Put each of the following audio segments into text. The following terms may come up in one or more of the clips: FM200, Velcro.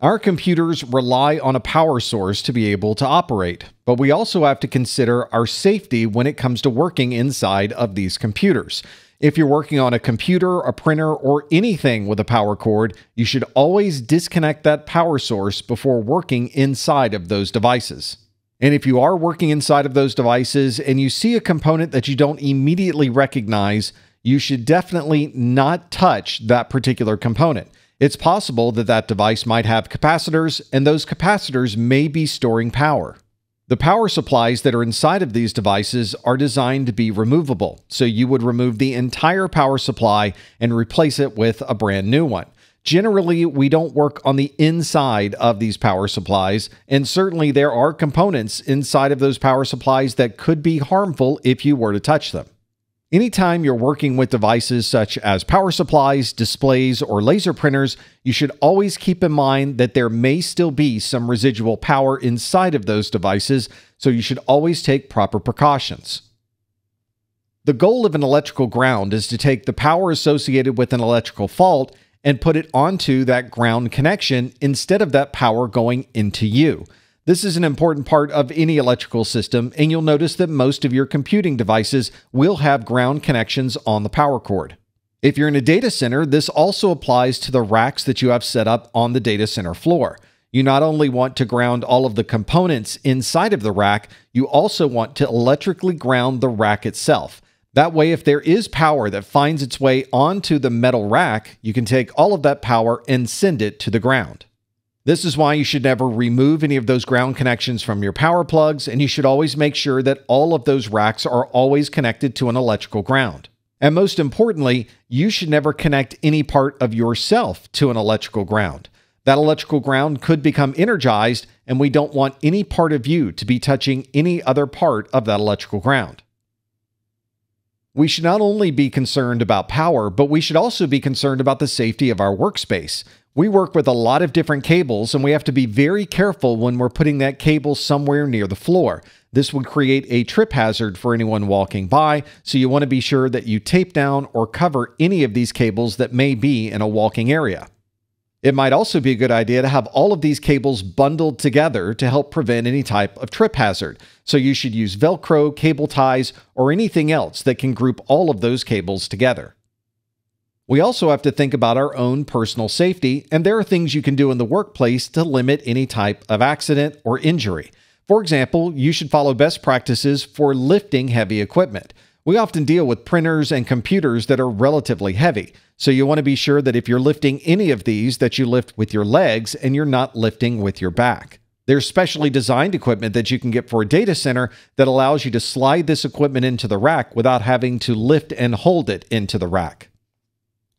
Our computers rely on a power source to be able to operate, but we also have to consider our safety when it comes to working inside of these computers. If you're working on a computer, a printer, or anything with a power cord, you should always disconnect that power source before working inside of those devices. And if you are working inside of those devices and you see a component that you don't immediately recognize, you should definitely not touch that particular component. It's possible that that device might have capacitors, and those capacitors may be storing power. The power supplies that are inside of these devices are designed to be removable, so you would remove the entire power supply and replace it with a brand new one. Generally, we don't work on the inside of these power supplies, and certainly there are components inside of those power supplies that could be harmful if you were to touch them. Anytime you're working with devices such as power supplies, displays, or laser printers, you should always keep in mind that there may still be some residual power inside of those devices, so you should always take proper precautions. The goal of an electrical ground is to take the power associated with an electrical fault and put it onto that ground connection instead of that power going into you. This is an important part of any electrical system, and you'll notice that most of your computing devices will have ground connections on the power cord. If you're in a data center, this also applies to the racks that you have set up on the data center floor. You not only want to ground all of the components inside of the rack, you also want to electrically ground the rack itself. That way, if there is power that finds its way onto the metal rack, you can take all of that power and send it to the ground. This is why you should never remove any of those ground connections from your power plugs, and you should always make sure that all of those racks are always connected to an electrical ground. And most importantly, you should never connect any part of yourself to an electrical ground. That electrical ground could become energized, and we don't want any part of you to be touching any other part of that electrical ground. We should not only be concerned about power, but we should also be concerned about the safety of our workspace. We work with a lot of different cables, and we have to be very careful when we're putting that cable somewhere near the floor. This would create a trip hazard for anyone walking by, so you want to be sure that you tape down or cover any of these cables that may be in a walking area. It might also be a good idea to have all of these cables bundled together to help prevent any type of trip hazard. So you should use Velcro, cable ties, or anything else that can group all of those cables together. We also have to think about our own personal safety, and there are things you can do in the workplace to limit any type of accident or injury. For example, you should follow best practices for lifting heavy equipment. We often deal with printers and computers that are relatively heavy, so you want to be sure that if you're lifting any of these, that you lift with your legs and you're not lifting with your back. There's specially designed equipment that you can get for a data center that allows you to slide this equipment into the rack without having to lift and hold it into the rack.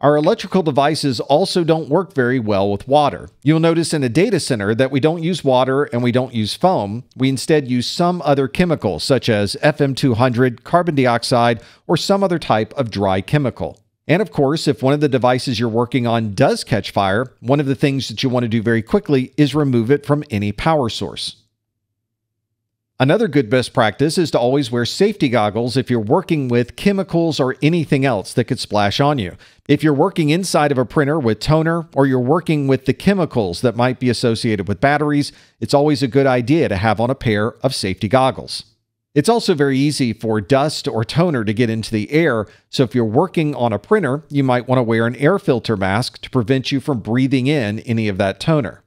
Our electrical devices also don't work very well with water. You'll notice in a data center that we don't use water and we don't use foam. We instead use some other chemical, such as FM200, carbon dioxide, or some other type of dry chemical. And of course, if one of the devices you're working on does catch fire, one of the things that you want to do very quickly is remove it from any power source. Another good best practice is to always wear safety goggles if you're working with chemicals or anything else that could splash on you. If you're working inside of a printer with toner, or you're working with the chemicals that might be associated with batteries, it's always a good idea to have on a pair of safety goggles. It's also very easy for dust or toner to get into the air, so if you're working on a printer, you might want to wear an air filter mask to prevent you from breathing in any of that toner.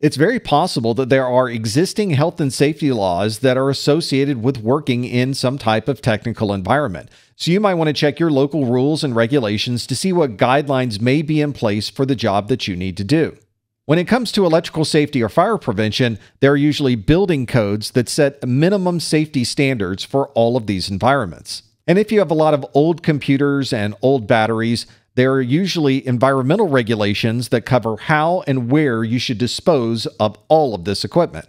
It's very possible that there are existing health and safety laws that are associated with working in some type of technical environment. So you might want to check your local rules and regulations to see what guidelines may be in place for the job that you need to do. When it comes to electrical safety or fire prevention, there are usually building codes that set minimum safety standards for all of these environments. And if you have a lot of old computers and old batteries, there are usually environmental regulations that cover how and where you should dispose of all of this equipment.